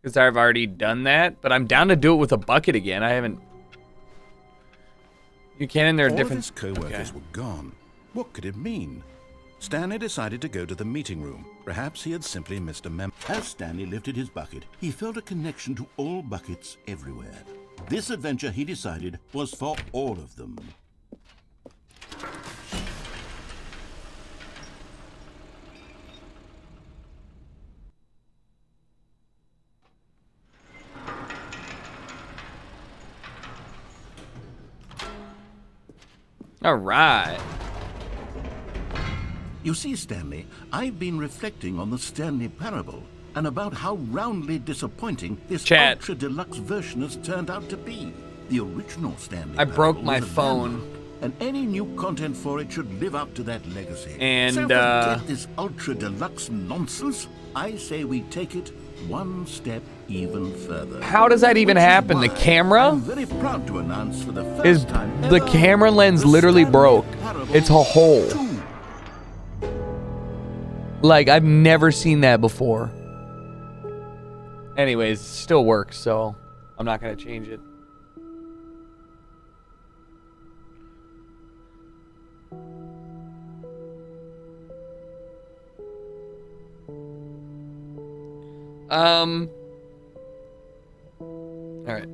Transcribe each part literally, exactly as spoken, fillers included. because I've already done that, but I'm down to do it with a bucket again. I haven't. You can, and there are different. All of his co-workers okay. were gone. What could it mean? Stanley decided to go to the meeting room. Perhaps he had simply missed a memo. As Stanley lifted his bucket, he felt a connection to all buckets everywhere. This adventure, he decided, was for all of them. All right. You see, Stanley, I've been reflecting on the Stanley Parable and about how roundly disappointing this Chat. ultra deluxe version has turned out to be. The original Stanley I Parable broke my phone. Landmark, and any new content for it should live up to that legacy. And so uh, forget this ultra deluxe nonsense. I say we take it one step even further. How does that even Which happen? Why, the camera? I'm very proud to announce for the first is time the ever, camera lens the literally Stanley broke. Parable it's a hole. Two. Like, I've never seen that before. Anyways, it still works, so I'm not going to change it. Um. All right.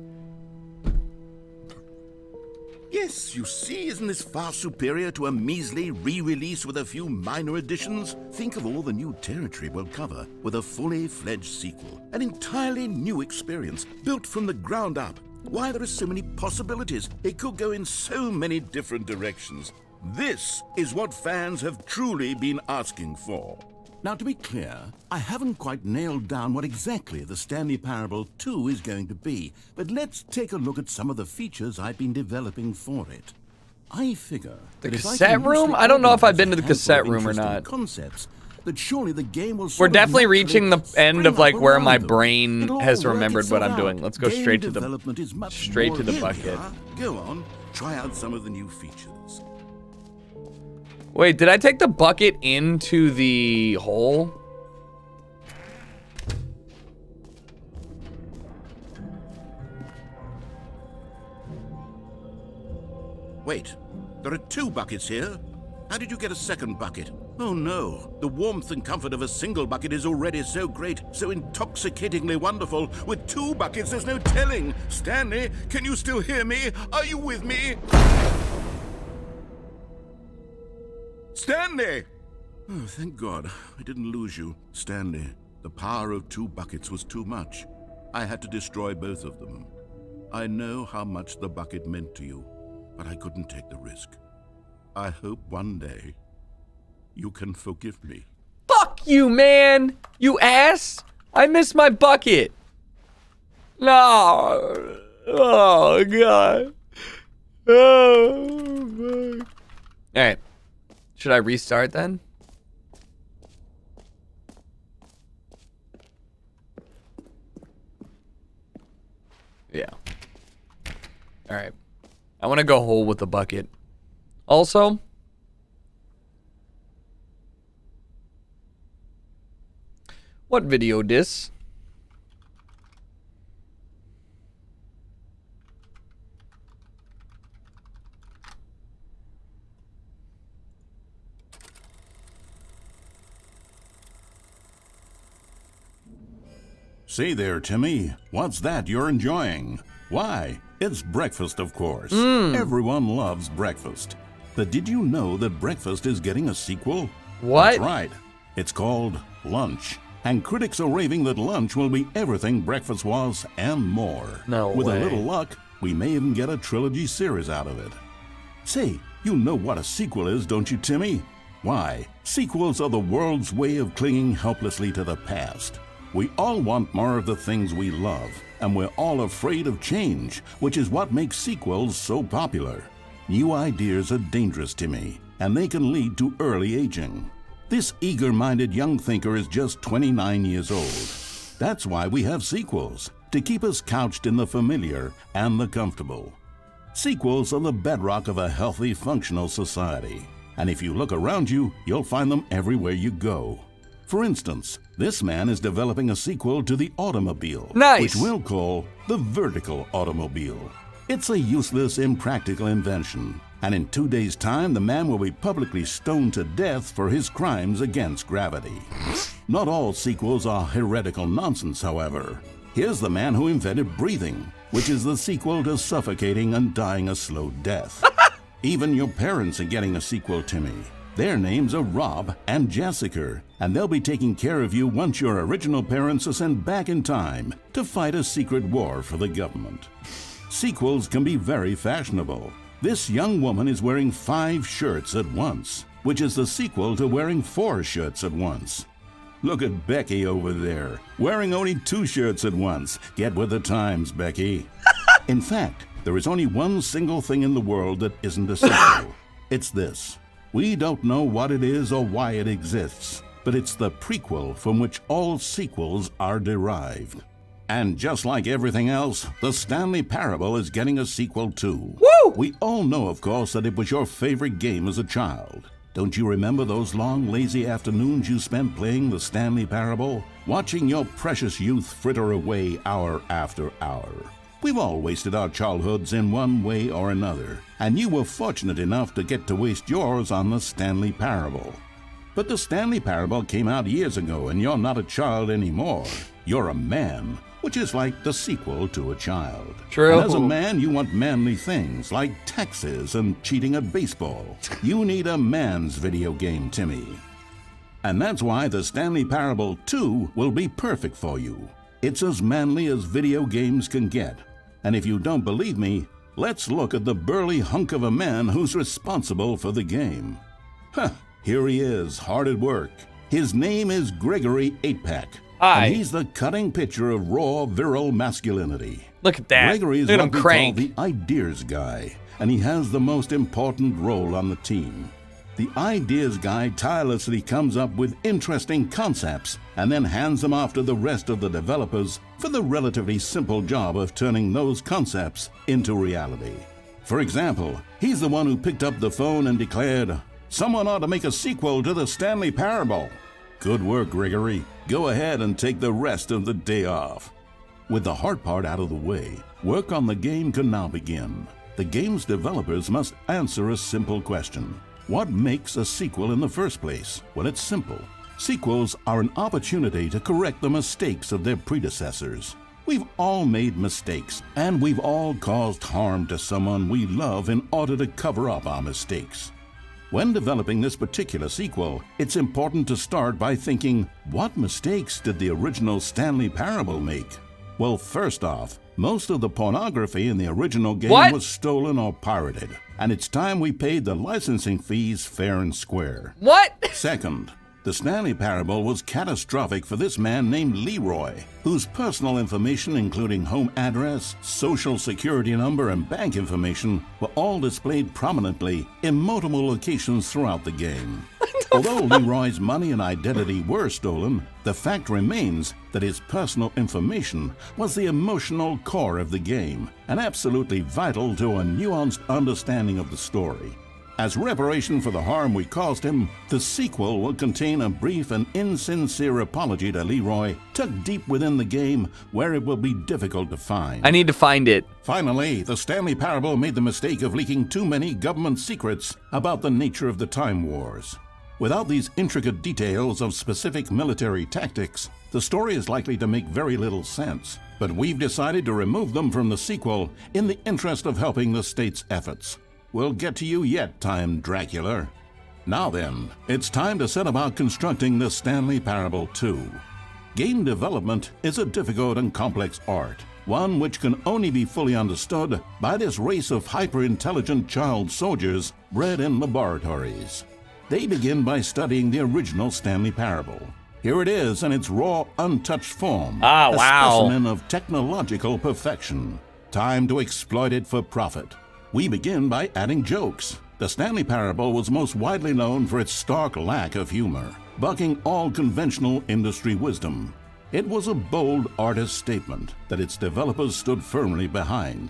Yes, you see, isn't this far superior to a measly re-release with a few minor additions? Think of all the new territory we'll cover with a fully fledged sequel. An entirely new experience, built from the ground up. Why, there are so many possibilities. It could go in so many different directions. This is what fans have truly been asking for. Now, to be clear, I haven't quite nailed down what exactly the Stanley Parable two is going to be, but let's take a look at some of the features I've been developing for it. I figure the cassette room? I don't know if I've been to the cassette room or not. Concepts, that surely the game will We're definitely reaching the end of like where my brain has remembered what I'm doing. Let's go straight to the straight to the bucket. Go on, try out some of the new features. Wait, did I take the bucket into the hole? Wait, there are two buckets here. How did you get a second bucket? Oh no, the warmth and comfort of a single bucket is already so great, so intoxicatingly wonderful. With two buckets, there's no telling. Stanley, can you still hear me? Are you with me? Stanley! Oh, thank God. I didn't lose you. Stanley, the power of two buckets was too much. I had to destroy both of them. I know how much the bucket meant to you, but I couldn't take the risk. I hope one day you can forgive me. Fuck you, man! You ass! I missed my bucket! No! Oh, God. Oh, fuck. All right. Should I restart then? Yeah. Alright. I want to go hole with the bucket. Also, what video dis? Say there, Timmy. What's that you're enjoying? Why, it's breakfast, of course. Mm. Everyone loves breakfast. But did you know that breakfast is getting a sequel? What? That's right. It's called Lunch. And critics are raving that Lunch will be everything breakfast was and more. No With way. a little luck, we may even get a trilogy series out of it. Say, you know what a sequel is, don't you, Timmy? Why, sequels are the world's way of clinging helplessly to the past. We all want more of the things we love, and we're all afraid of change, which is what makes sequels so popular. New ideas are dangerous to me, and they can lead to early aging. This eager-minded young thinker is just twenty-nine years old. That's why we have sequels, to keep us couched in the familiar and the comfortable. Sequels are the bedrock of a healthy, functional society, and if you look around you, you'll find them everywhere you go. For instance, this man is developing a sequel to The Automobile, nice. Which we'll call the Vertical Automobile. It's a useless, impractical invention, and in two days' time, the man will be publicly stoned to death for his crimes against gravity. Not all sequels are heretical nonsense, however. Here's the man who invented breathing, which is the sequel to suffocating and dying a slow death. Even your parents are getting a sequel, Timmy. Their names are Rob and Jessica, and they'll be taking care of you once your original parents are sent back in time to fight a secret war for the government. Sequels can be very fashionable. This young woman is wearing five shirts at once, which is the sequel to wearing four shirts at once. Look at Becky over there, wearing only two shirts at once. Get with the times, Becky. In fact, there is only one single thing in the world that isn't a sequel. It's this. We don't know what it is or why it exists, but it's the prequel from which all sequels are derived. And just like everything else, The Stanley Parable is getting a sequel too. Woo! We all know, of course, that it was your favorite game as a child. Don't you remember those long, lazy afternoons you spent playing The Stanley Parable? Watching your precious youth fritter away hour after hour. We've all wasted our childhoods in one way or another, and you were fortunate enough to get to waste yours on The Stanley Parable. But The Stanley Parable came out years ago, and you're not a child anymore. You're a man, which is like the sequel to a child. True. And as a man, you want manly things like taxes and cheating at baseball. You need a man's video game, Timmy. And that's why The Stanley Parable two will be perfect for you. It's as manly as video games can get. And if you don't believe me, let's look at the burly hunk of a man who's responsible for the game. Huh, here he is, hard at work. His name is Gregory Eightpack. Aye. And he's the cutting picture of raw, virile masculinity. Look at that. Gregory is what we call the ideas guy, and he has the most important role on the team. The ideas guy tirelessly comes up with interesting concepts and then hands them off to the rest of the developers for the relatively simple job of turning those concepts into reality. For example, he's the one who picked up the phone and declared, "Someone ought to make a sequel to The Stanley Parable." Good work, Gregory. Go ahead and take the rest of the day off. With the hard part out of the way, work on the game can now begin. The game's developers must answer a simple question. What makes a sequel in the first place? Well, it's simple. Sequels are an opportunity to correct the mistakes of their predecessors. We've all made mistakes, and we've all caused harm to someone we love in order to cover up our mistakes. When developing this particular sequel, it's important to start by thinking, what mistakes did the original Stanley Parable make? Well, first off, most of the pornography in the original game what? was stolen or pirated, and it's time we paid the licensing fees fair and square. What? Second, the Stanley Parable was catastrophic for this man named Leroy, whose personal information, including home address, social security number, and bank information, were all displayed prominently in multiple locations throughout the game. Although Leroy's money and identity were stolen, the fact remains that his personal information was the emotional core of the game and absolutely vital to a nuanced understanding of the story. As reparation for the harm we caused him, the sequel will contain a brief and insincere apology to Leroy, tucked deep within the game where it will be difficult to find. I need to find it. Finally, the Stanley Parable made the mistake of leaking too many government secrets about the nature of the Time Wars. Without these intricate details of specific military tactics, the story is likely to make very little sense, but we've decided to remove them from the sequel in the interest of helping the state's efforts. We'll get to you yet, Time Dracula. Now then, it's time to set about constructing The Stanley Parable two. Game development is a difficult and complex art, one which can only be fully understood by this race of hyper-intelligent child soldiers bred in laboratories. They begin by studying the original Stanley Parable. Here it is in its raw, untouched form, ah, a wow. specimen of technological perfection. Time to exploit it for profit. We begin by adding jokes. The Stanley Parable was most widely known for its stark lack of humor, bucking all conventional industry wisdom. It was a bold artist statement that its developers stood firmly behind.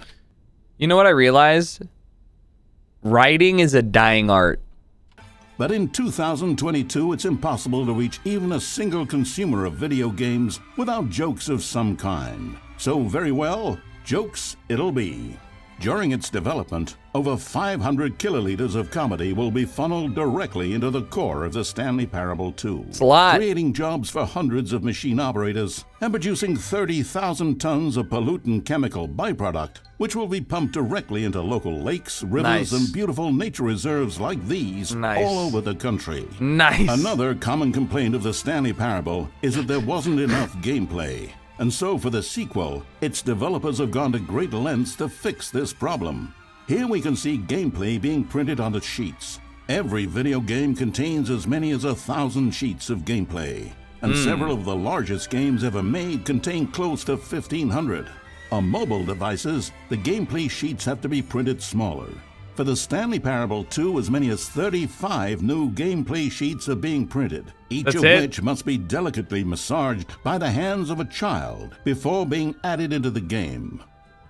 You know what I realized? Writing is a dying art. that in two thousand twenty-two it's impossible to reach even a single consumer of video games without jokes of some kind. So very well, jokes it'll be. During its development, over five hundred kiloliters of comedy will be funneled directly into the core of the Stanley Parable two. It's a lot. Creating jobs for hundreds of machine operators and producing thirty thousand tons of pollutant chemical byproduct, which will be pumped directly into local lakes, rivers, nice. and beautiful nature reserves like these nice. all over the country. Nice. Another common complaint of the Stanley Parable is that there wasn't enough gameplay. And so for the sequel, its developers have gone to great lengths to fix this problem. Here we can see gameplay being printed on the sheets. Every video game contains as many as a thousand sheets of gameplay. And mm. several of the largest games ever made contain close to fifteen hundred. On mobile devices, the gameplay sheets have to be printed smaller. For the Stanley Parable two, as many as thirty-five new gameplay sheets are being printed, each That's of it? which must be delicately massaged by the hands of a child before being added into the game.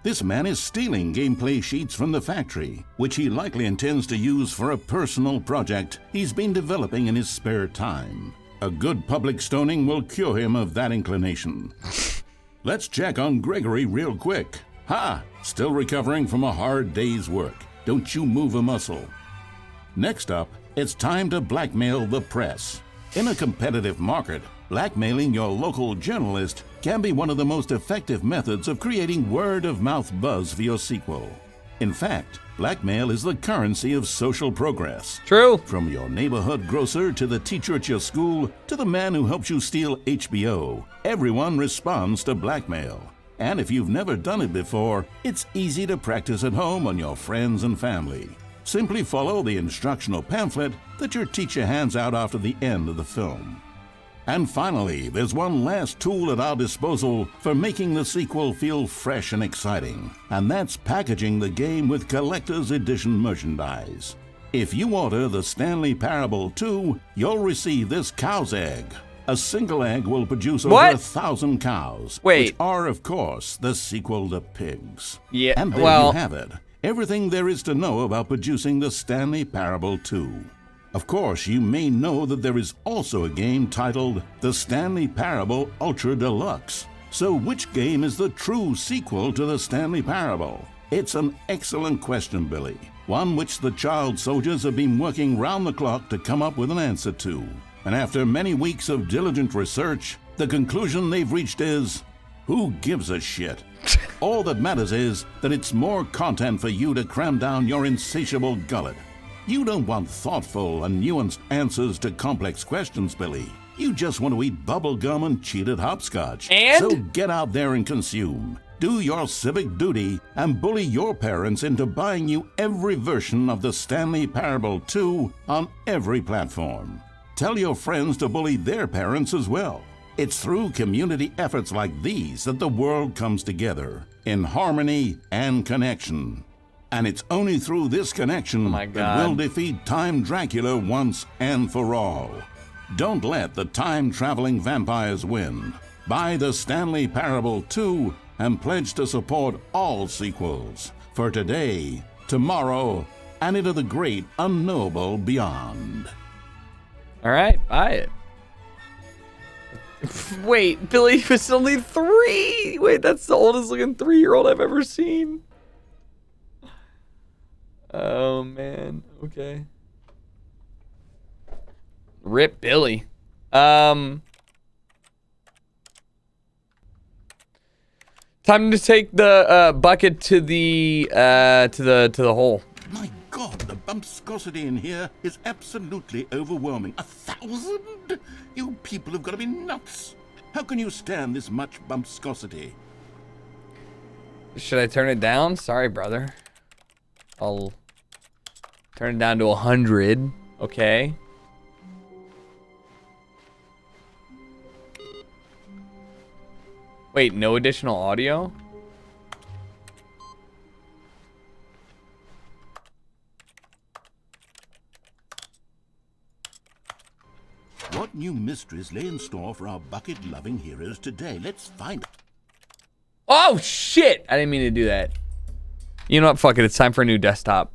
This man is stealing gameplay sheets from the factory, which he likely intends to use for a personal project he's been developing in his spare time. A good public stoning will cure him of that inclination. Let's check on Gregory real quick. Ha! Still recovering from a hard day's work. Don't you move a muscle. Next up, it's time to blackmail the press. In a competitive market, blackmailing your local journalist can be one of the most effective methods of creating word-of-mouth buzz for your sequel. In fact, blackmail is the currency of social progress. True. From your neighborhood grocer to the teacher at your school to the man who helps you steal H B O, everyone responds to blackmail. And if you've never done it before, it's easy to practice at home on your friends and family. Simply follow the instructional pamphlet that your teacher hands out after the end of the film. And finally, there's one last tool at our disposal for making the sequel feel fresh and exciting, and that's packaging the game with collector's edition merchandise. If you order the Stanley Parable two, you'll receive this cow's egg. A single egg will produce over what? a thousand cows, Wait. which are, of course, the sequel to pigs. Yeah, and there well... you have it. Everything there is to know about producing the Stanley Parable two. Of course, you may know that there is also a game titled The Stanley Parable Ultra Deluxe. So which game is the true sequel to the Stanley Parable? It's an excellent question, Billy. One which the child soldiers have been working round the clock to come up with an answer to. And after many weeks of diligent research, the conclusion they've reached is, who gives a shit? All that matters is that it's more content for you to cram down your insatiable gullet. You don't want thoughtful and nuanced answers to complex questions, Billy. You just want to eat bubblegum and cheated hopscotch. And? So get out there and consume. Do your civic duty and bully your parents into buying you every version of the Stanley Parable two on every platform. Tell your friends to bully their parents as well. It's through community efforts like these that the world comes together in harmony and connection. And it's only through this connection oh my God. that we'll defeat Time Dracula once and for all. Don't let the time-traveling vampires win. Buy the Stanley Parable two and pledge to support all sequels for today, tomorrow, and into the great unknowable beyond. All right, buy it. Wait, Billy was only three. Wait, that's the oldest looking three-year-old I've ever seen. Oh man. Okay. Rip Billy. Um. Time to take the uh, bucket to the uh, to the to the hole. My God, the bumpscosity in here is absolutely overwhelming. A thousand? You people have got to be nuts. How can you stand this much bumpscosity? Should I turn it down? Sorry, brother. I'll turn it down to a hundred. Okay. Wait, no additional audio? What new mysteries lay in store for our bucket-loving heroes today? Let's find out. Oh, shit! I didn't mean to do that. You know what? Fuck it. It's time for a new desktop.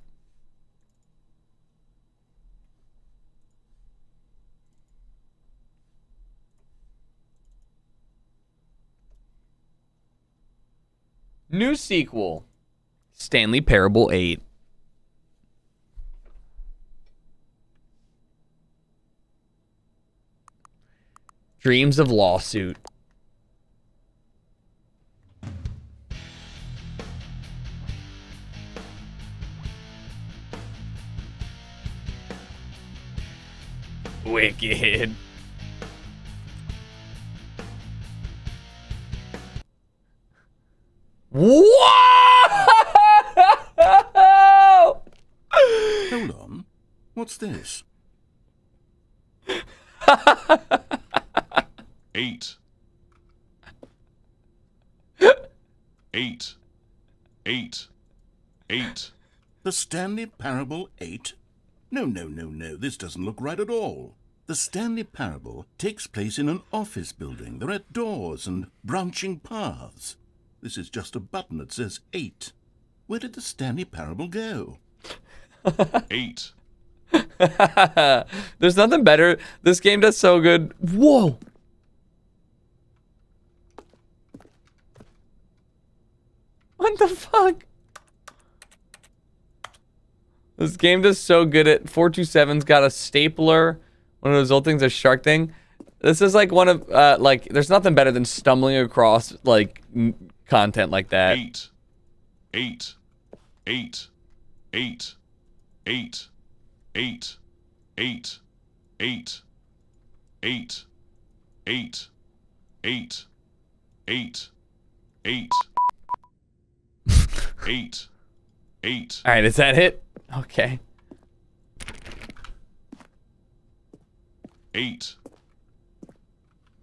New sequel. Stanley Parable eight. Dreams of lawsuit. Wicked. Whoa! Hold on. What's this? Eight. Eight. Eight. Eight. The Stanley Parable eight? No, no, no, no. This doesn't look right at all. The Stanley Parable takes place in an office building. There are doors and branching paths. This is just a button that says eight. Where did the Stanley Parable go? Eight. There's nothing better. This game does so good. Whoa. What the fuck? This game does so good at four two seven's got a stapler. One of those old things, a shark thing. This is like one of, uh, like, there's nothing better than stumbling across, like, m content like that. Eight. Eight. Eight. Eight. Eight. Eight. Eight. Eight. Eight. Eight. Eight. Eight. Eight. Eight. Eight. All right, is that it? Okay. Eight.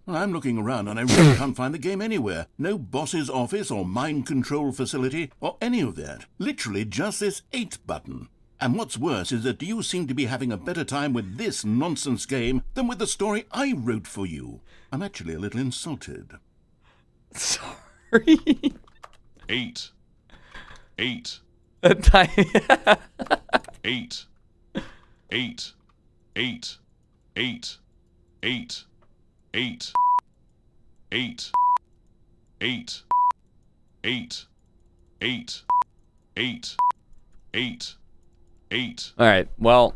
I'm looking around and I really can't find the game anywhere. No boss's office or mind control facility or any of that. Literally just this eight button. And what's worse is that you seem to be having a better time with this nonsense game than with the story I wrote for you. I'm actually a little insulted. Sorry. Eight. Eight. Eight. Eight. Eight. Eight. Eight. Eight. Eight. Eight. Eight. Eight. Eight. Eight. Eight. All right. Well,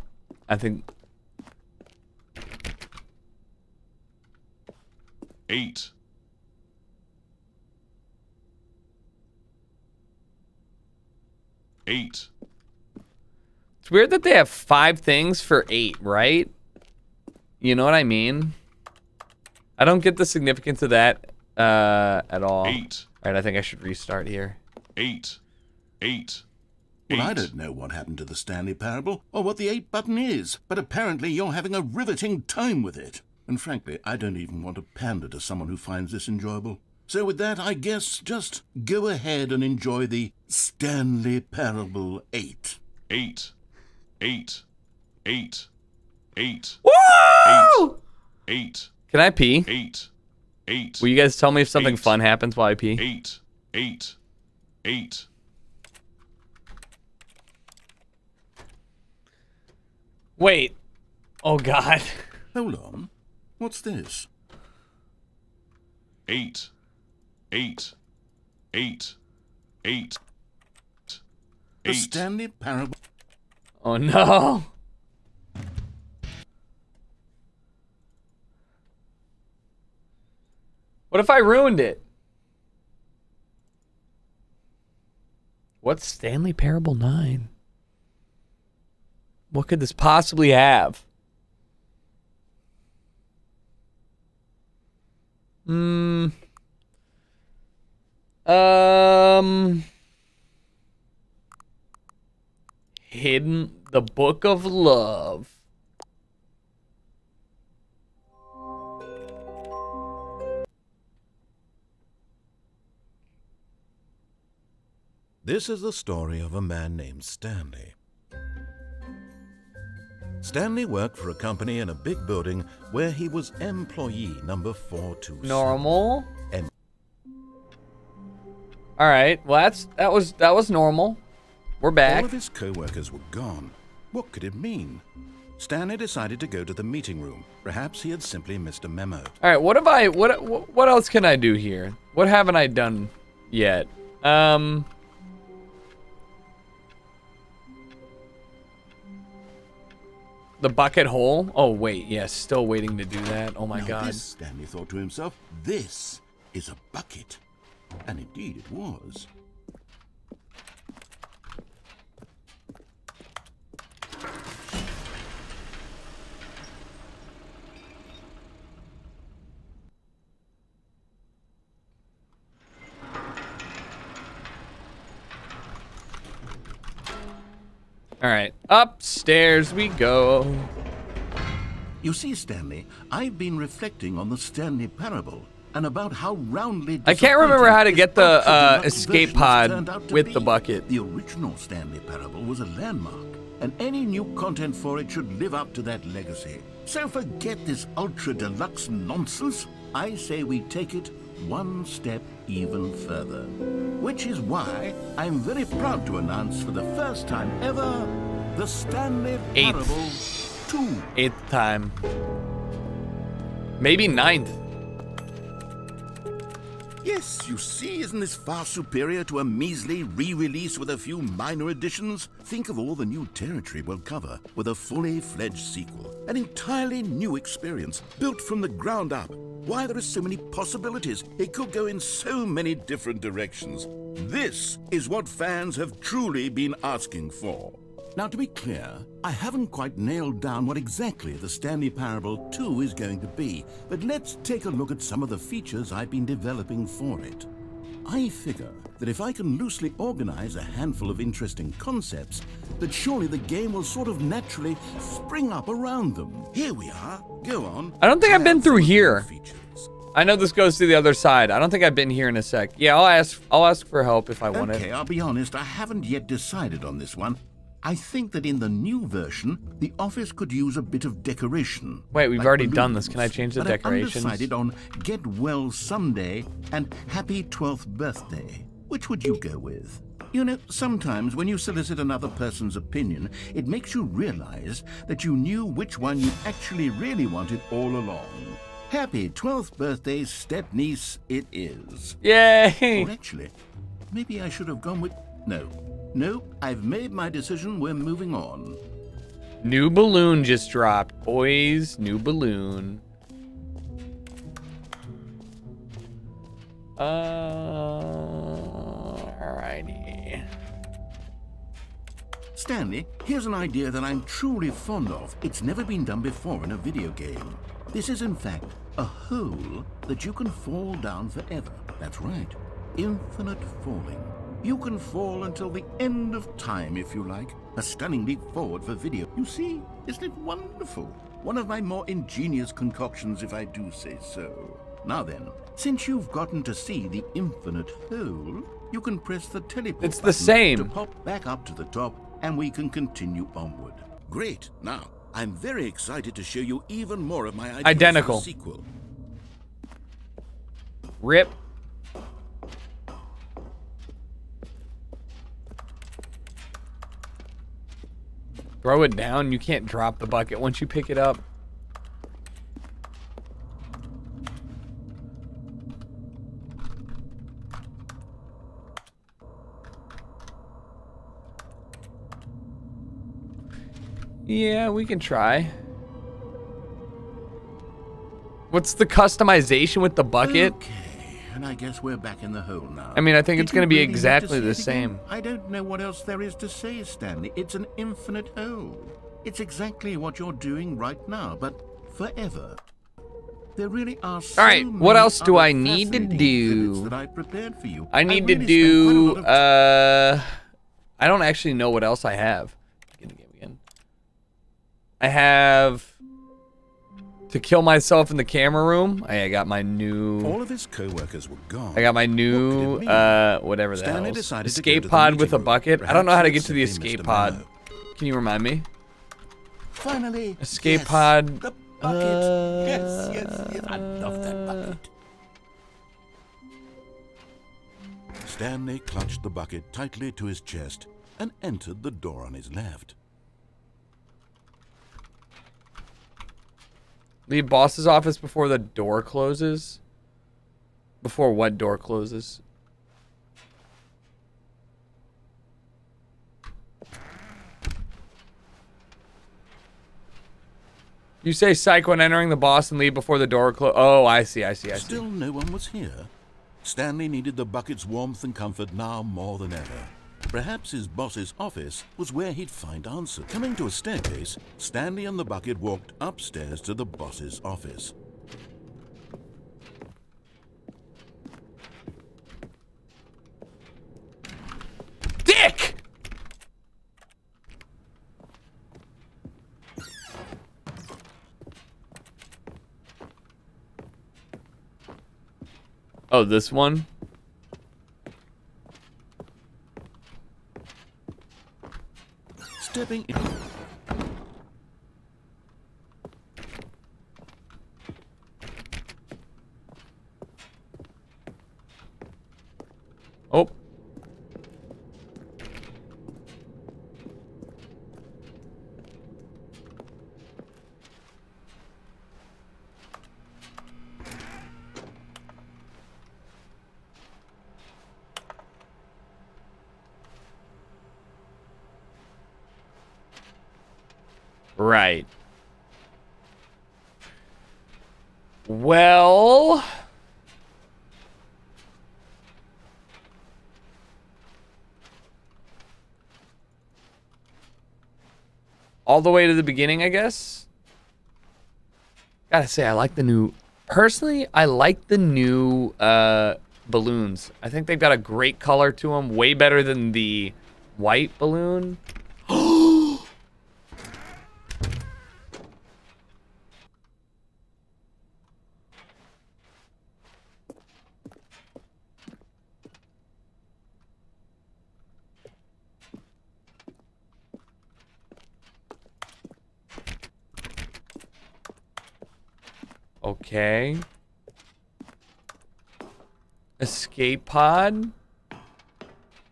I think eight. Eight. It's weird that they have five things for eight, right? You know what I mean? I don't get the significance of that uh, at all. Eight. All right, I think I should restart here. Eight. Eight. Well, eight. I don't know what happened to the Stanley Parable or what the eight button is, but apparently you're having a riveting time with it. And frankly, I don't even want to pander to someone who finds this enjoyable. So with that, I guess just go ahead and enjoy the Stanley Parable eight. Eight. Eight. Eight. Eight. Woo! Eight. Eight. Can I pee? Eight. Eight. Will you guys tell me if something eight. Fun happens while I pee? Eight. Eight. Eight. Wait. Oh, God. Hold on. What's this? Eight. Eight. Eight. Eight. The eight. Stanley Parable. Oh, no. What if I ruined it? What's Stanley Parable nine? What could this possibly have? Hmm. Um. Hidden, the Book of Love. This is the story of a man named Stanley. Stanley worked for a company in a big building where he was employee number four two seven. Normal. Em All right. Well, that's that was that was normal. We're back. All of his co-workers were gone. What could it mean? Stanley decided to go to the meeting room. Perhaps he had simply missed a memo. All right. What have I? What? What else can I do here? What haven't I done yet? Um... The bucket hole? Oh, wait. Yes, yeah, still waiting to do that. Oh, my now God. This, Stanley thought to himself, this is a bucket. And indeed it was. All right, upstairs we go. You see, Stanley, I've been reflecting on the Stanley Parable and about how roundly I can't remember how to get the uh, escape pod with the bucket. The original Stanley Parable was a landmark, and any new content for it should live up to that legacy. So forget this ultra deluxe nonsense. I say we take it one step even further, which is why I'm very proud to announce for the first time ever the Stanley Parable two. Eighth time, maybe ninth. Yes, you see, isn't this far superior to a measly re-release with a few minor additions? Think of all the new territory we'll cover with a fully fledged sequel, an entirely new experience built from the ground up. Why, there are so many possibilities. It could go in so many different directions. This is what fans have truly been asking for. Now, to be clear, I haven't quite nailed down what exactly the Stanley Parable two is going to be, but let's take a look at some of the features I've been developing for it. I figure that if I can loosely organize a handful of interesting concepts, that surely the game will sort of naturally spring up around them. Here we are. Go on. I don't think I've been through here. Features. I know this goes to the other side. I don't think I've been here in a sec. Yeah, I'll ask I'll ask for help if I want it. Okay, I'll be honest, I haven't yet decided on this one. I think that in the new version, the office could use a bit of decoration. Wait, we've like already balloons. Done this. Can I change the but decorations? I decided on Get Well Someday and Happy twelfth Birthday. Which would you go with? You know, sometimes when you solicit another person's opinion, it makes you realize that you knew which one you actually really wanted all along. Happy twelfth birthday, step-niece it is. Yay! Or actually, maybe I should have gone with... No. No, I've made my decision. We're moving on. New balloon just dropped. Boys, new balloon. Uh, alrighty. Stanley, here's an idea that I'm truly fond of. It's never been done before in a video game. This is, in fact, a hole that you can fall down forever. That's right. Infinite falling. You can fall until the end of time, if you like. A stunning leap forward for video. You see, isn't it wonderful? One of my more ingenious concoctions, if I do say so. Now then, since you've gotten to see the infinite hole, you can press the teleport it's the same. to pop back up to the top, and we can continue onward. Great. Now, I'm very excited to show you even more of my ideas Identical. for the sequel. Rip. Throw it down. You can't drop the bucket once you pick it up. Yeah, we can try. What's the customization with the bucket? Okay. And I guess we're back in the hole now. I mean, I think Did it's going really to be exactly the same. I don't know what else there is to say, Stanley. It's an infinite hole. It's exactly what you're doing right now, but forever. There really are so All right, what else do I need to do? That I, prepared for you. I need I really to do uh I don't actually know what else I have. I have To kill myself in the camera room. I got my new. All of his co-workers were gone. I got my new, what uh, whatever the hell. Escape pod with room. a bucket. Perhaps I don't know how to get to the escape pod. Can you remind me? Finally. Escape yes, pod. The bucket. Uh, yes, yes, yes. I love that bucket. Stanley clutched the bucket tightly to his chest and entered the door on his left. Leave boss's office before the door closes. Before what door closes? You say psych when entering the boss and leave before the door closes. Oh, I see, I see, I see. Still no one was here. Stanley needed the bucket's warmth and comfort now more than ever. Perhaps his boss's office was where he'd find answers. Coming to a staircase, Stanley and the bucket walked upstairs to the boss's office. Dick! Oh, this one? Stepping in. Oh. Right. Well, all the way to the beginning, I guess. Gotta say, I like the new... Personally, I like the new uh, balloons. I think they've got a great color to them. Way better than the white balloon. Okay. Escape pod.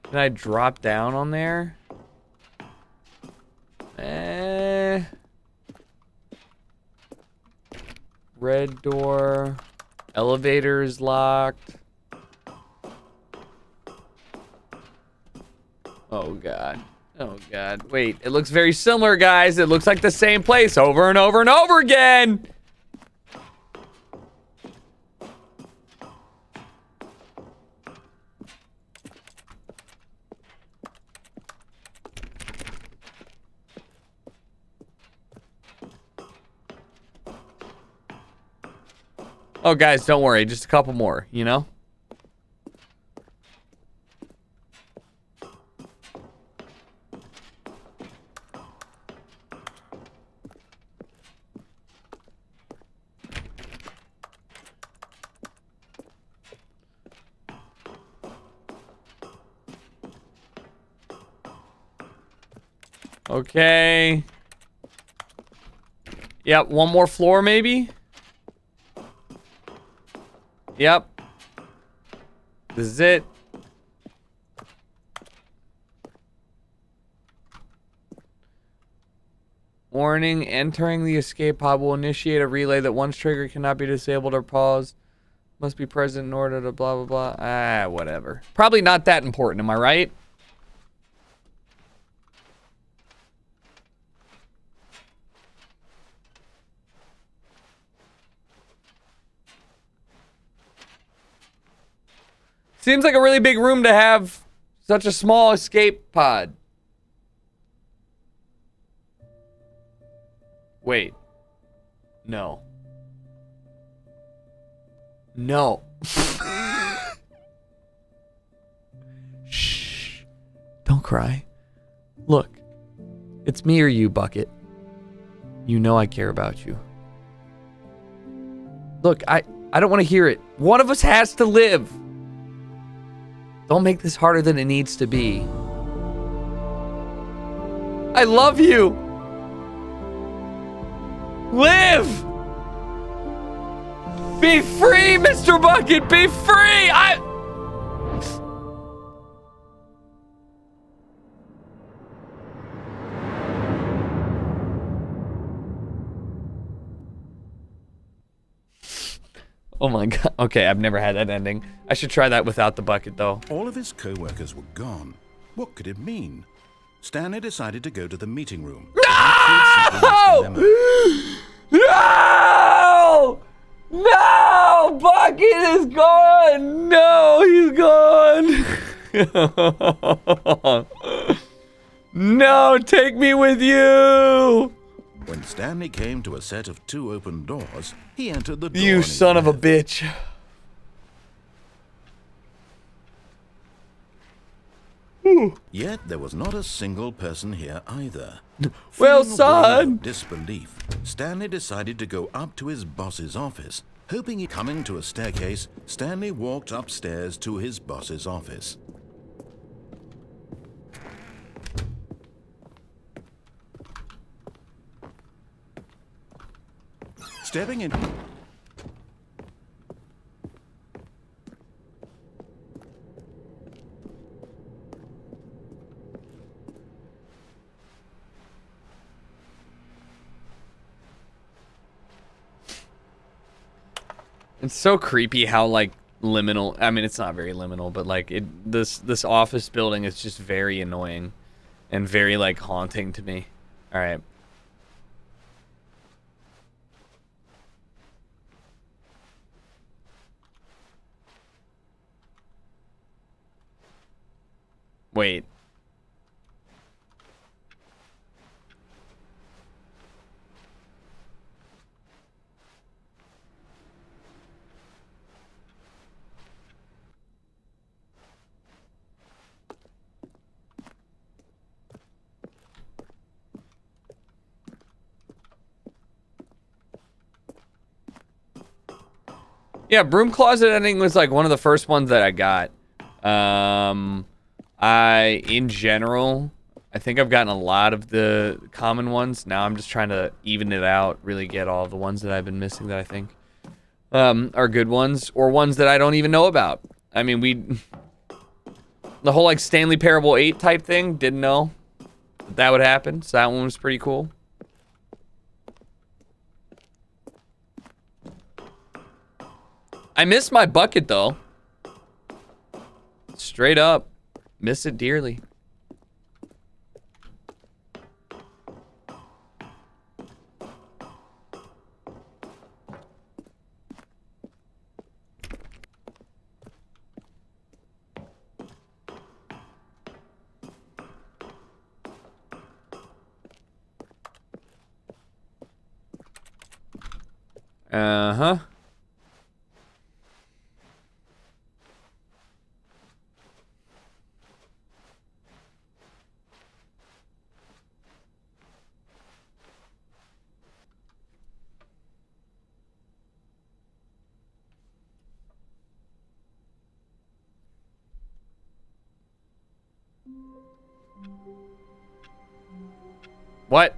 Can I drop down on there? Eh. Red door. Elevator is locked. Oh god. Oh god. Wait, it looks very similar, guys. It looks like the same place over and over and over again. Oh, guys, don't worry. Just a couple more, you know? Okay. Yep, one more floor, maybe? Yep. This is it. Warning, entering the escape pod will initiate a relay that one's trigger cannot be disabled or paused. Must be present in order to blah, blah, blah. Ah, whatever. Probably not that important, am I right? Seems like a really big room to have such a small escape pod. Wait. No. No. Shh. Don't cry. Look. It's me or you, Bucket. You know I care about you. Look, I, I don't want to hear it. One of us has to live. Don't make this harder than it needs to be. I love you! Live! Be free, Mister Bucket! Be free! I... Oh my god. Okay, I've never had that ending. I should try that without the bucket, though. All of his co-workers were gone. What could it mean? Stanley decided to go to the meeting room. No! No! No! Bucket is gone! No, he's gone! No, take me with you! When Stanley came to a set of two open doors, he entered the door. You son of a bitch. Ooh. Yet there was not a single person here either. Well, son! Disbelief, Stanley decided to go up to his boss's office. Hoping he'd come into a staircase, Stanley walked upstairs to his boss's office. Stepping in... It's so creepy how, like, liminal... I mean, it's not very liminal, but, like, it this this office building is just very annoying and very, like, haunting to me. All right. Wait. Yeah, broom closet ending was like one of the first ones that I got. Um, I, in general, I think I've gotten a lot of the common ones. Now I'm just trying to even it out, really get all the ones that I've been missing that I think um, are good ones or ones that I don't even know about. I mean, we, the whole like Stanley Parable eight type thing, didn't know that, that would happen. So that one was pretty cool. I miss my bucket, though. Straight up. Miss it dearly. Uh-huh. What?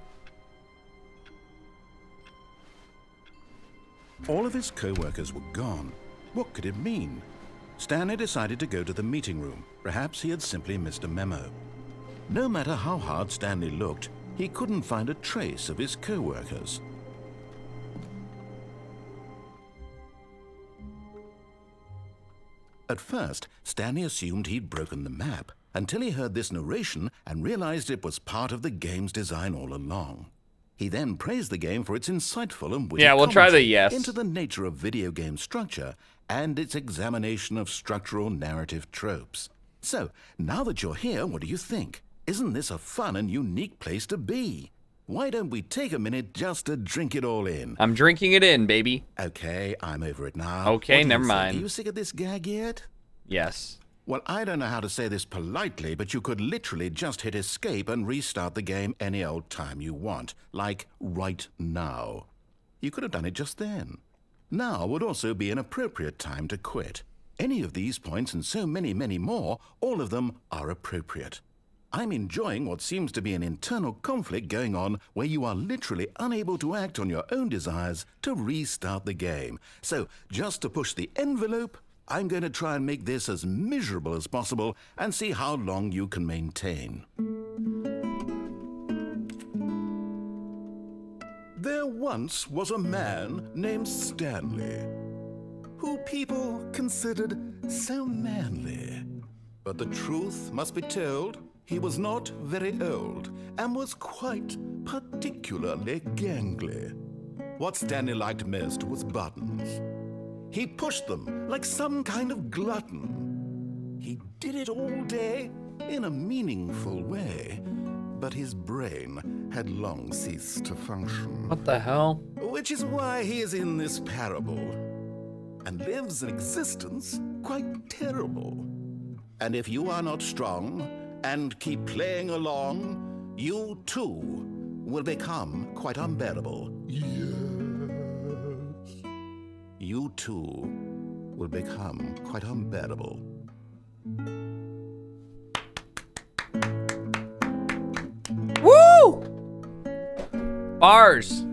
All of his co-workers were gone. What could it mean? Stanley decided to go to the meeting room. Perhaps he had simply missed a memo. No matter how hard Stanley looked, he couldn't find a trace of his co-workers. At first, Stanley assumed he'd broken the map, until he heard this narration and realized it was part of the game's design all along. He then praised the game for its insightful and witty yeah, we'll try the yes. into the nature of video game structure and its examination of structural narrative tropes. So, now that you're here, what do you think? Isn't this a fun and unique place to be? Why don't we take a minute just to drink it all in? I'm drinking it in, baby. Okay, I'm over it now. Okay, never mind. Are you sick of this gag yet? Yes. Well, I don't know how to say this politely, but you could literally just hit escape and restart the game any old time you want, like right now. You could have done it just then. Now would also be an appropriate time to quit. Any of these points and so many, many more, all of them are appropriate. I'm enjoying what seems to be an internal conflict going on where you are literally unable to act on your own desires to restart the game. So, just to push the envelope, I'm going to try and make this as miserable as possible and see how long you can maintain. There once was a man named Stanley, who people considered so manly. But the truth must be told, he was not very old and was quite particularly gangly. What Stanley liked most was buttons. He pushed them like some kind of glutton. He did it all day in a meaningful way, but his brain had long ceased to function. What the hell? Which is why he is in this parable and lives an existence quite terrible. And if you are not strong and keep playing along, you too will become quite unbearable. Yes. You too will become quite unbearable. Woo! Bars.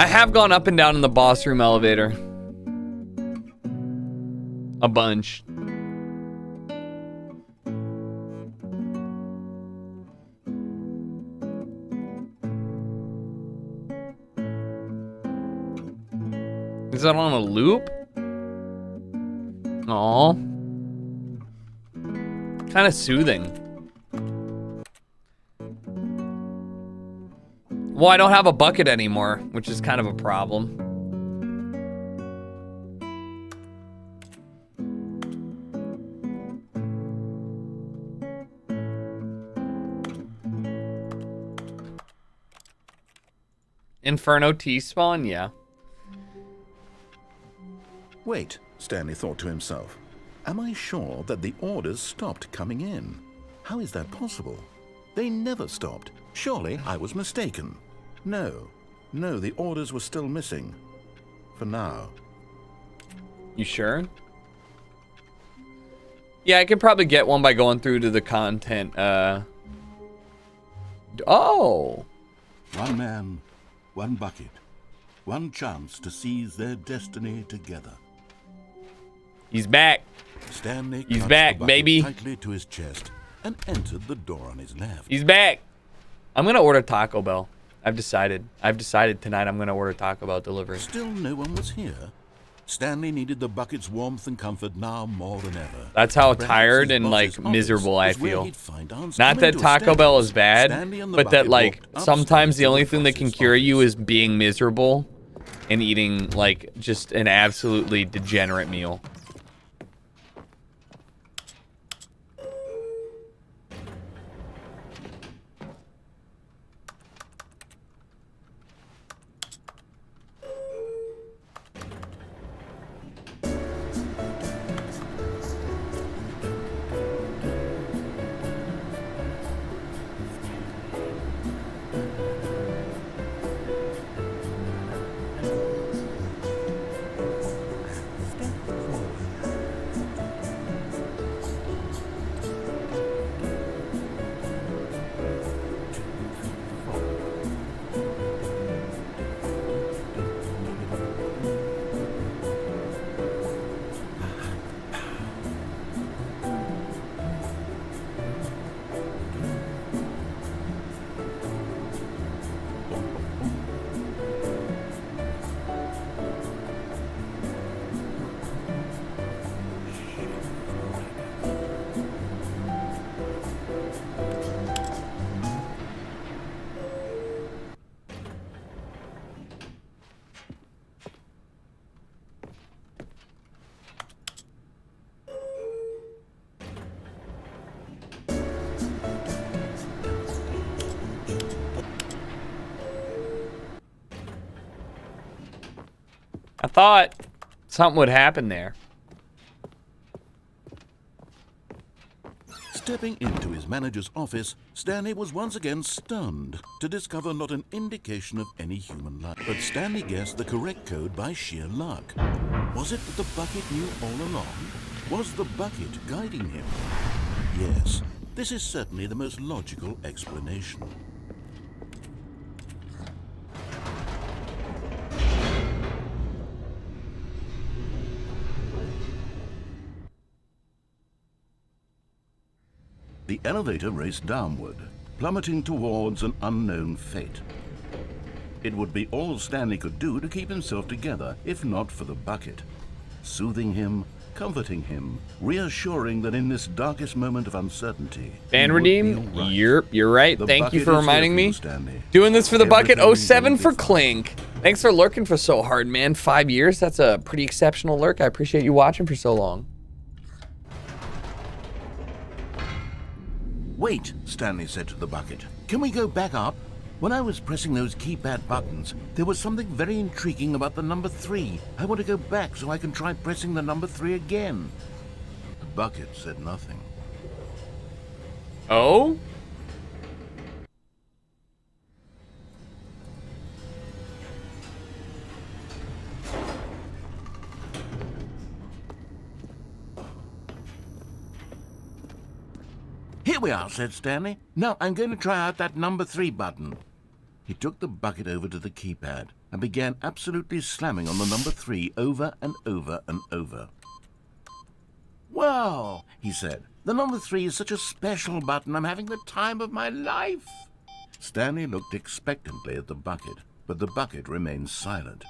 I have gone up and down in the boss room elevator. A bunch. Is that on a loop? Aw. Kind of soothing. Well, I don't have a bucket anymore, which is kind of a problem. Inferno T-spawn, yeah. Wait, Stanley thought to himself. Am I sure that the orders stopped coming in? How is that possible? They never stopped. Surely I was mistaken. No, no, the orders were still missing. For now. You sure? Yeah, I could probably get one by going through to the content. Uh... Oh! One man, one bucket, one chance to seize their destiny together. He's back. Stanley He's back, baby. Tightly to his chest and entered the door on his left. He's back. I'm gonna order Taco Bell. I've decided. I've decided tonight I'm going to order Taco Bell delivery. Still no one was here. Stanley needed the bucket's warmth and comfort now more than ever. That's how tired and, like, miserable I feel. Not that Taco Bell is bad, but that, like, sometimes the only thing that can cure you is being miserable and eating, like, just an absolutely degenerate meal. Thought something would happen there. Stepping into his manager's office, Stanley was once again stunned to discover not an indication of any human life. But Stanley guessed the correct code by sheer luck. Was it that the bucket knew all along? Was the bucket guiding him? Yes, this is certainly the most logical explanation. The elevator raced downward, plummeting towards an unknown fate. It would be all Stanley could do to keep himself together, if not for the bucket. Soothing him, comforting him, reassuring that in this darkest moment of uncertainty... Ban redeem? Right. Yep, you're right. The Thank you for reminding me. Stanley. Doing this for the Everything bucket. oh seven for Clink. Thanks for lurking for so hard, man. Five years? That's a pretty exceptional lurk. I appreciate you watching for so long. Wait, Stanley said to the bucket. Can we go back up? When I was pressing those keypad buttons, there was something very intriguing about the number three. I want to go back so I can try pressing the number three again. The bucket said nothing. Oh? Here we are, said Stanley. Now I'm going to try out that number three button. He took the bucket over to the keypad and began absolutely slamming on the number three over and over and over. Wow, he said. The number three is such a special button. I'm having the time of my life. Stanley looked expectantly at the bucket, but the bucket remained silent.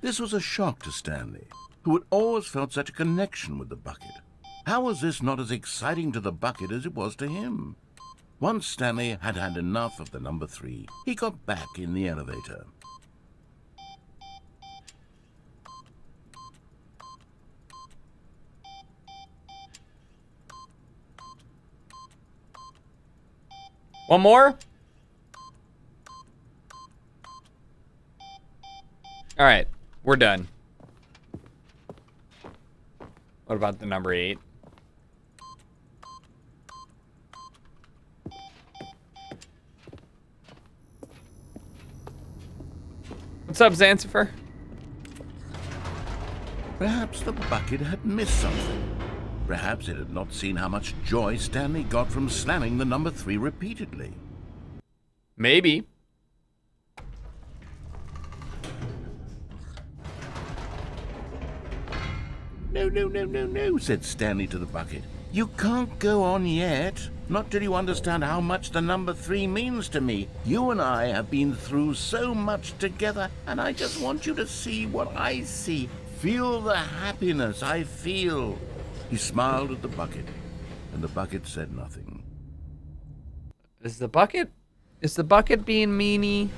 This was a shock to Stanley, who had always felt such a connection with the bucket. How was this not as exciting to the bucket as it was to him? Once Stanley had had enough of the number three, he got back in the elevator. One more? All right, we're done. What about the number eight? What's up, Zanzifer? Perhaps the bucket had missed something. Perhaps it had not seen how much joy Stanley got from slamming the number three repeatedly. Maybe. No, no, no, no, no, said Stanley to the bucket. You can't go on yet. Not till you understand how much the number three means to me. You and I have been through so much together, and I just want you to see what I see. Feel the happiness I feel. He smiled at the bucket, and the bucket said nothing. Is the bucket? Is the bucket being meanie?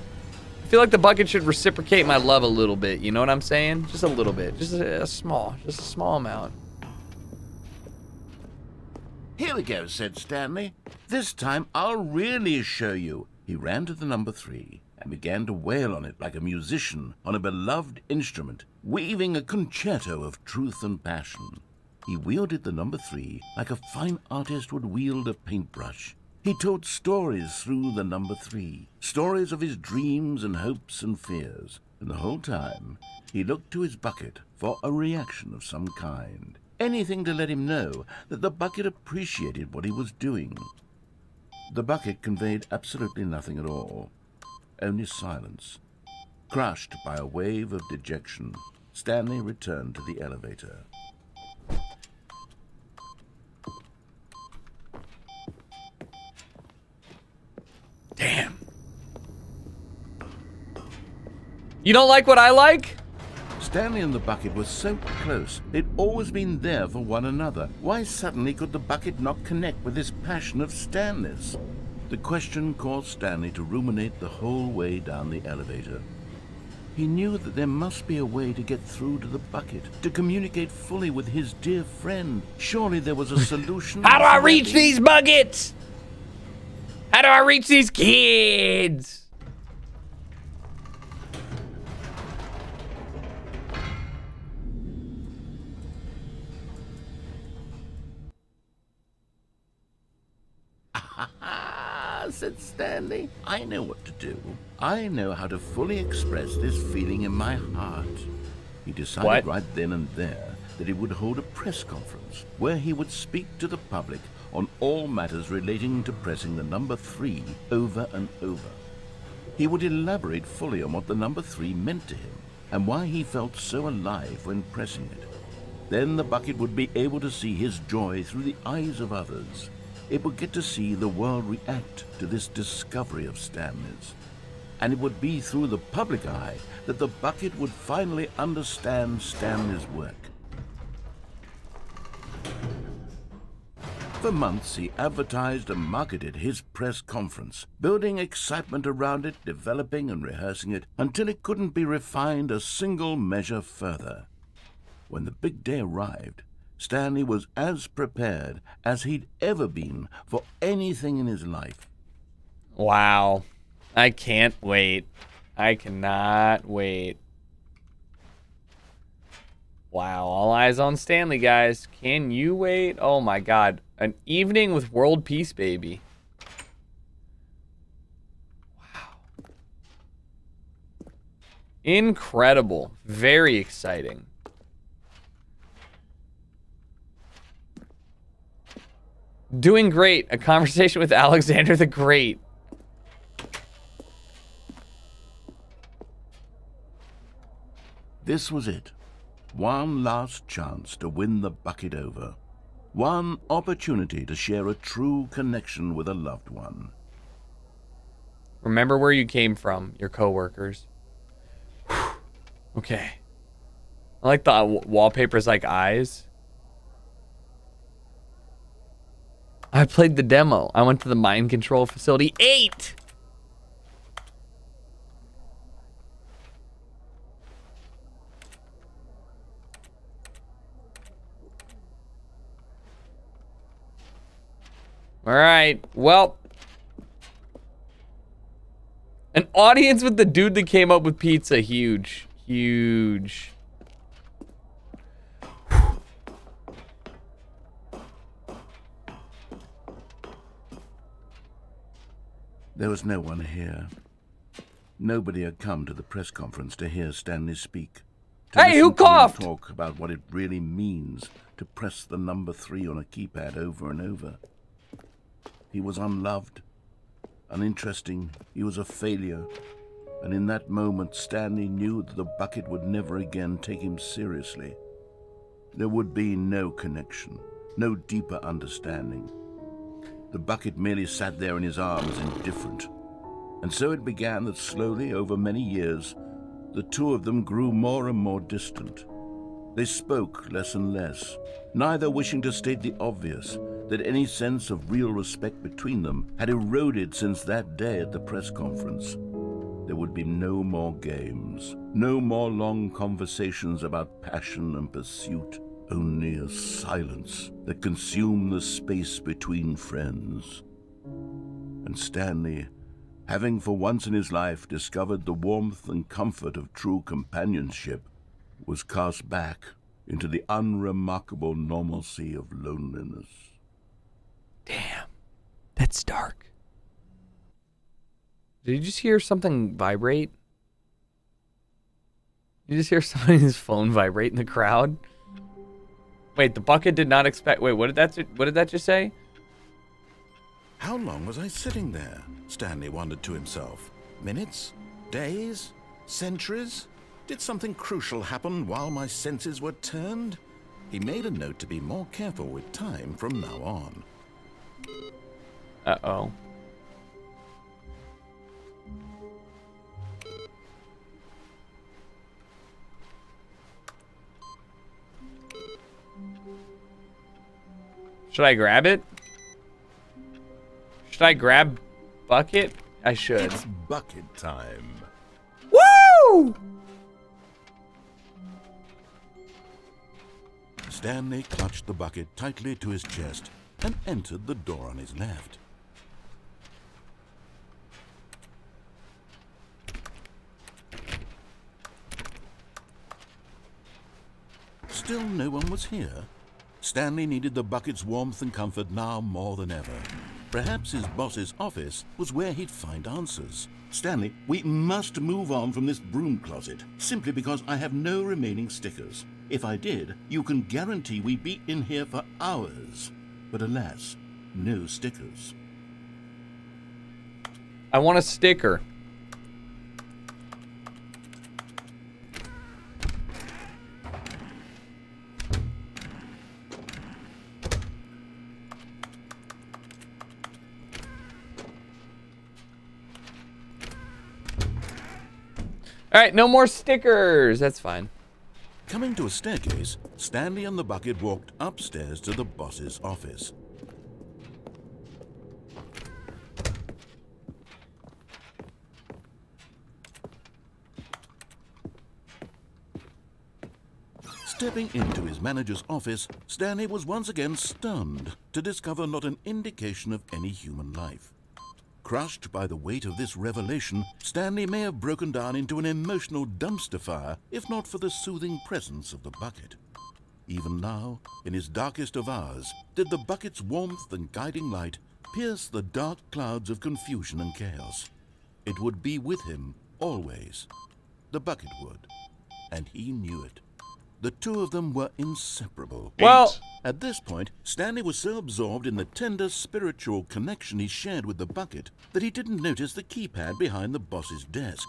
I feel like the bucket should reciprocate my love a little bit. You know what I'm saying? Just a little bit. Just a, a small, just a small amount. Here we go, said Stanley. This time I'll really show you. He ran to the number three and began to wail on it like a musician on a beloved instrument, weaving a concerto of truth and passion. He wielded the number three like a fine artist would wield a paintbrush. He told stories through the number three, stories of his dreams and hopes and fears. And the whole time, he looked to his bucket for a reaction of some kind. Anything to let him know that the bucket appreciated what he was doing. The bucket conveyed absolutely nothing at all, only silence. Crushed by a wave of dejection, Stanley returned to the elevator. Damn. You don't like what I like? Stanley and the bucket were so close. They'd always been there for one another. Why suddenly could the bucket not connect with this passion of Stanley's? The question caused Stanley to ruminate the whole way down the elevator. He knew that there must be a way to get through to the bucket, to communicate fully with his dear friend. Surely there was a solution. How do I reach these buckets? How do I reach these kids? Said Stanley. I know what to do. I know how to fully express this feeling in my heart. He decided what? right then and there that he would hold a press conference where he would speak to the public on all matters relating to pressing the number three over and over. He would elaborate fully on what the number three meant to him and why he felt so alive when pressing it. Then the bucket would be able to see his joy through the eyes of others. It would get to see the world react to this discovery of Stanley's. and it would be through the public eye that the bucket would finally understand Stanley's work. For months, he advertised and marketed his press conference, building excitement around it, developing and rehearsing it, until it couldn't be refined a single measure further. When the big day arrived, Stanley was as prepared as he'd ever been for anything in his life. Wow. I can't wait. I cannot wait. Wow, all eyes on Stanley, guys. Can you wait? Oh my god. An evening with world peace, baby. Wow. Incredible. Very exciting. Doing great. A conversation with Alexander the Great. This was it. One last chance to win the bucket over. One opportunity to share a true connection with a loved one. Remember where you came from, your coworkers. Whew. Okay. I like the wallpapers like eyes. I played the demo. I went to the Mind Control Facility eight! All right, well. An audience with the dude that came up with pizza. Huge, huge. There was no one here. Nobody had come to the press conference to hear Stanley speak. Hey, who coughed? Talk about what it really means to press the number three on a keypad over and over. He was unloved, uninteresting, he was a failure, and in that moment Stanley knew that the bucket would never again take him seriously. There would be no connection, no deeper understanding. The bucket merely sat there in his arms, indifferent. And so it began that slowly, over many years, the two of them grew more and more distant. They spoke less and less, neither wishing to state the obvious, that any sense of real respect between them had eroded since that day at the press conference. There would be no more games, no more long conversations about passion and pursuit, only a silence that consumed the space between friends. And Stanley, having for once in his life discovered the warmth and comfort of true companionship, was cast back into the unremarkable normalcy of loneliness. Damn, that's dark. Did you just hear something vibrate? Did you just hear somebody's phone vibrate in the crowd? Wait, the bucket did not expect. Wait, what did that? What did that just say? How long was I sitting there? Stanley wondered to himself. Minutes, days, centuries. Did something crucial happen while my senses were turned? He made a note to be more careful with time from now on. Uh-oh. Should I grab it? Should I grab bucket? I should. It's bucket time. Woo! Stanley clutched the bucket tightly to his chest and entered the door on his left. Still no one was here. Stanley needed the bucket's warmth and comfort now more than ever. Perhaps his boss's office was where he'd find answers. Stanley, we must move on from this broom closet, simply because I have no remaining stickers. If I did, you can guarantee we'd be in here for hours. But alas, no stickers. I want a sticker. All right, no more stickers. That's fine. Coming to a staircase, Stanley and the bucket walked upstairs to the boss's office. Stepping into his manager's office, Stanley was once again stunned to discover not an indication of any human life. Crushed by the weight of this revelation, Stanley may have broken down into an emotional dumpster fire if not for the soothing presence of the bucket. Even now, in his darkest of hours, did the bucket's warmth and guiding light pierce the dark clouds of confusion and chaos. It would be with him always. The bucket would, and he knew it. The two of them were inseparable. Well, at this point, Stanley was so absorbed in the tender spiritual connection he shared with the bucket that he didn't notice the keypad behind the boss's desk.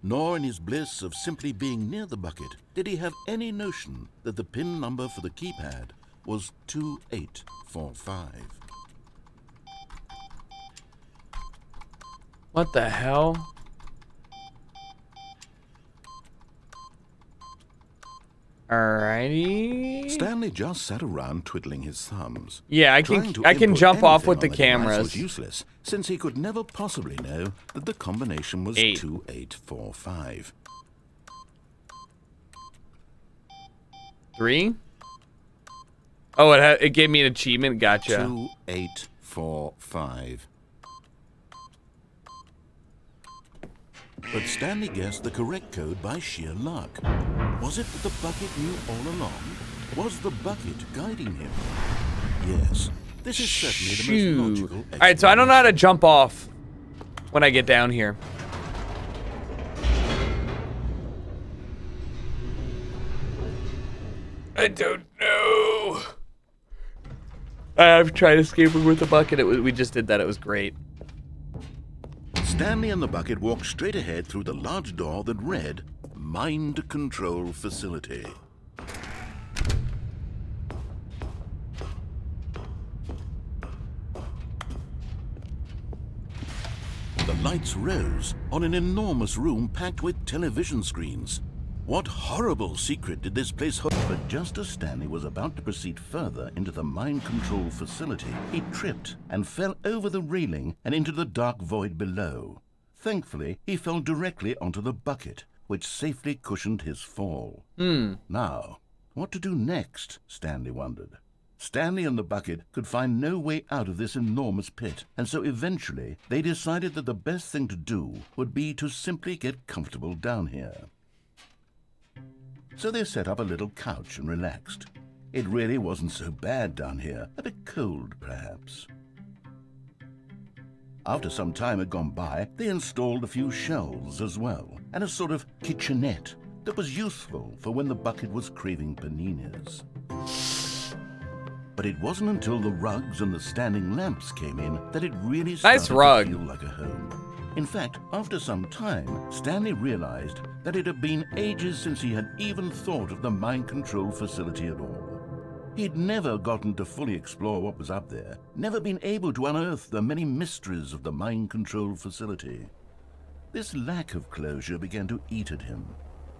Nor in his bliss of simply being near the bucket did he have any notion that the pin number for the keypad was two eight four five. What the hell? Alrighty. Stanley just sat around twiddling his thumbs. Yeah, I can I can jump off with the cameras. Was useless, since he could never possibly know that the combination was eight. two eight four five. Three. Oh, it ha it gave me an achievement. Gotcha. Two eight four five. But Stanley guessed the correct code by sheer luck. Was it that the bucket knew all along? Was the bucket guiding him? Yes, this is certainly Shoot. the most logical. All right, so I don't know how to jump off when I get down here. I don't know. I've tried escaping with the bucket. It was, we just did that. It was great. Stanley and the bucket walked straight ahead through the large door that read Mind Control Facility. The lights rose on an enormous room packed with television screens. What horrible secret did this place hold? But just as Stanley was about to proceed further into the mind control facility, he tripped and fell over the railing and into the dark void below. Thankfully, he fell directly onto the bucket, which safely cushioned his fall. Mm. Now, what to do next, Stanley wondered. Stanley and the bucket could find no way out of this enormous pit, and so eventually they decided that the best thing to do would be to simply get comfortable down here. So they set up a little couch and relaxed. It really wasn't so bad down here, a bit cold perhaps. After some time had gone by, they installed a few shelves as well, and a sort of kitchenette that was useful for when the bucket was craving paninis. But it wasn't until the rugs and the standing lamps came in that it really started nice rug. to feel like a home. In fact, after some time, Stanley realized that it had been ages since he had even thought of the mind control facility at all. He'd never gotten to fully explore what was up there, never been able to unearth the many mysteries of the mind control facility. This lack of closure began to eat at him.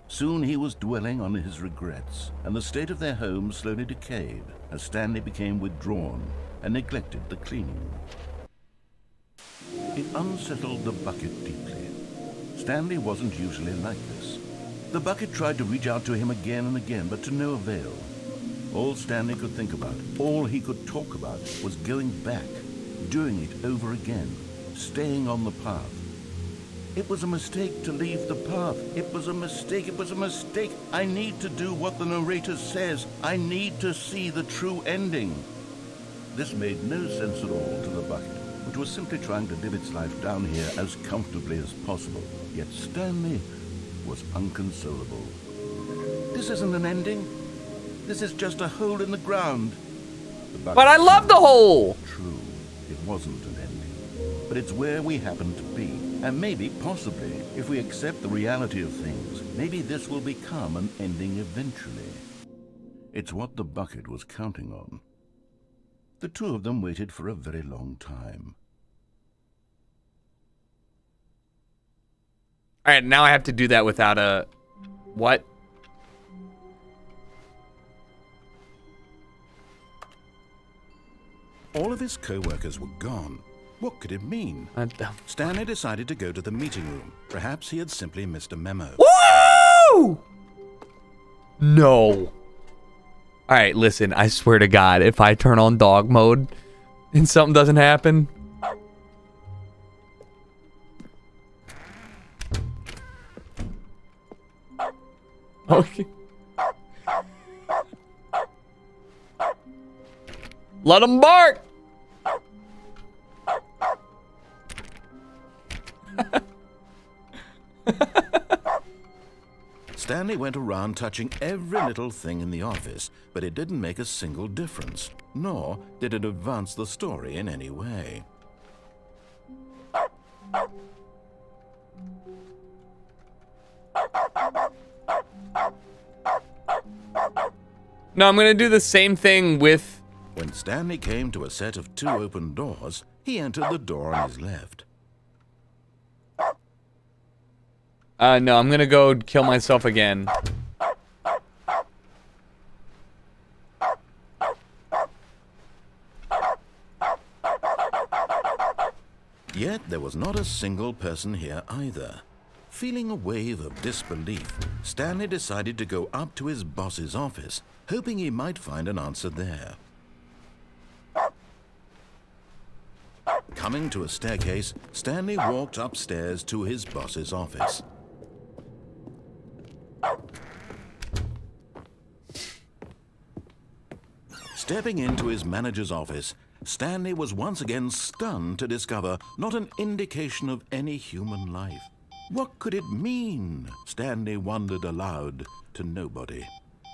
Soon he was dwelling on his regrets, and the state of their home slowly decayed as Stanley became withdrawn and neglected the cleaning. It unsettled the bucket deeply. Stanley wasn't usually like this. The bucket tried to reach out to him again and again, but to no avail. All Stanley could think about, all he could talk about, was going back, doing it over again, staying on the path. It was a mistake to leave the path. It was a mistake. It was a mistake. I need to do what the narrator says. I need to see the true ending. This made no sense at all to the bucket, which was simply trying to live its life down here as comfortably as possible. Yet Stanley was inconsolable. This isn't an ending. This is just a hole in the ground. The but I love the hole! True, it wasn't an ending. But it's where we happen to be. And maybe, possibly, if we accept the reality of things, maybe this will become an ending eventually. It's what the bucket was counting on. The two of them waited for a very long time. Alright, now I have to do that without a... What? All of his co-workers were gone. What could it mean? Stanley decided to go to the meeting room. Perhaps he had simply missed a memo. Woo! No. Alright, listen, I swear to God, if I turn on dog mode and something doesn't happen... Okay. Let him bark! Stanley went around touching every little thing in the office, but it didn't make a single difference, nor did it advance the story in any way. No, I'm gonna do the same thing with... When Stanley came to a set of two open doors, he entered the door on his left. Uh, no, I'm gonna go kill myself again. Yet there was not a single person here either. Feeling a wave of disbelief, Stanley decided to go up to his boss's office, hoping he might find an answer there. Coming to a staircase, Stanley walked upstairs to his boss's office. Stepping into his manager's office, Stanley was once again stunned to discover not an indication of any human life. What could it mean? Stanley wondered aloud to nobody.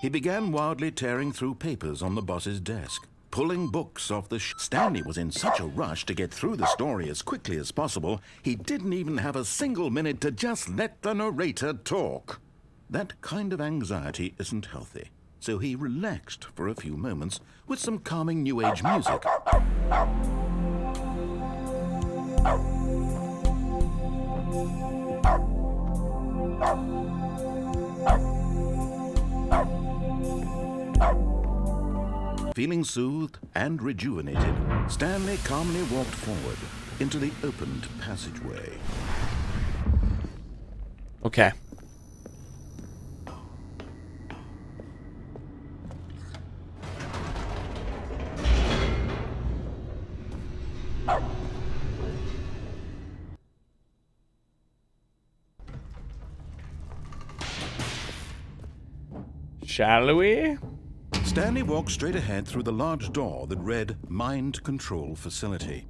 He began wildly tearing through papers on the boss's desk, pulling books off the sh- Stanley was in such a rush to get through the story as quickly as possible, he didn't even have a single minute to just let the narrator talk. That kind of anxiety isn't healthy, so he relaxed for a few moments with some calming New Age music. Feeling soothed and rejuvenated, Stanley calmly walked forward into the opened passageway. Okay. Shall we? Stanley walked straight ahead through the large door that read Mind Control Facility.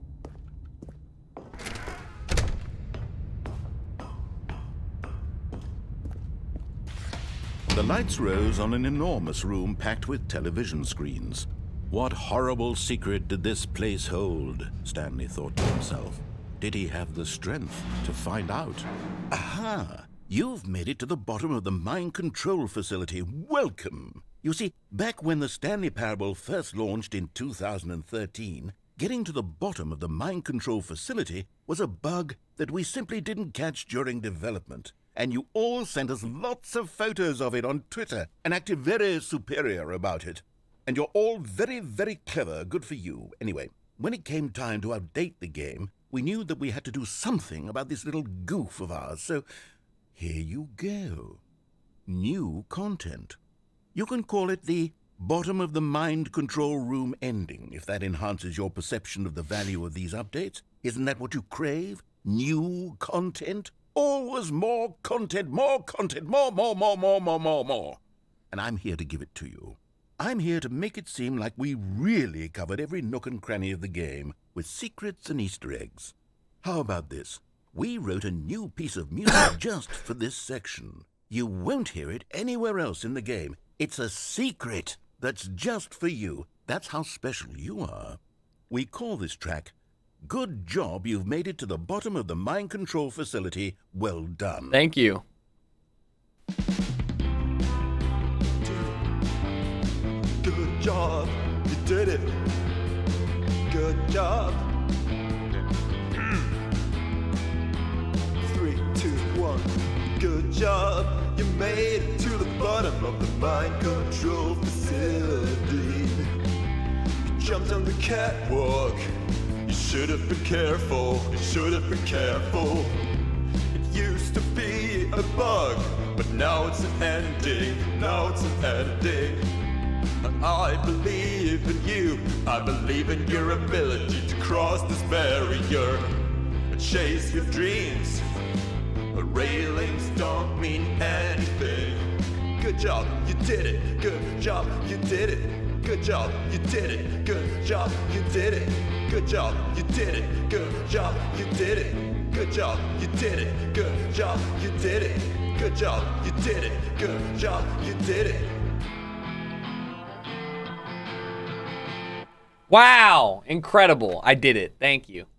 The lights rose on an enormous room packed with television screens. What horrible secret did this place hold? Stanley thought to himself. Did he have the strength to find out? Aha! You've made it to the bottom of the Mind Control Facility. Welcome! You see, back when the Stanley Parable first launched in two thousand thirteen, getting to the bottom of the Mind Control Facility was a bug that we simply didn't catch during development. And you all sent us lots of photos of it on Twitter and acted very superior about it. And you're all very, very clever. Good for you. Anyway, when it came time to update the game, we knew that we had to do something about this little goof of ours. So, here you go. New content. You can call it the bottom of the mind control room ending, if that enhances your perception of the value of these updates. Isn't that what you crave? New content? Always more content, more content, more, more, more, more, more, more, more. And I'm here to give it to you. I'm here to make it seem like we really covered every nook and cranny of the game, with secrets and Easter eggs. How about this? We wrote a new piece of music just for this section. You won't hear it anywhere else in the game. It's a secret that's just for you. That's how special you are. We call this track, Good Job You've Made It to the Bottom of the Mind Control Facility. Well done. Thank you. Good job. You did it. Good job. Three, two, one. job. You made it to the bottom of the mind control facility. You jumped on the catwalk. You should have been careful. You should have been careful. It used to be a bug, but now it's an ending. Now it's an ending. I believe in you. I believe in your ability to cross this barrier and chase your dreams. Railings don't mean anything. Good job, you did it. Good job, you did it. Good job, you did it. Good job, you did it. Good job, you did it. Good job, you did it. Good job, you did it. Good job, you did it. Good job, you did it. Good job, you did it. Wow, incredible. I did it. Thank you.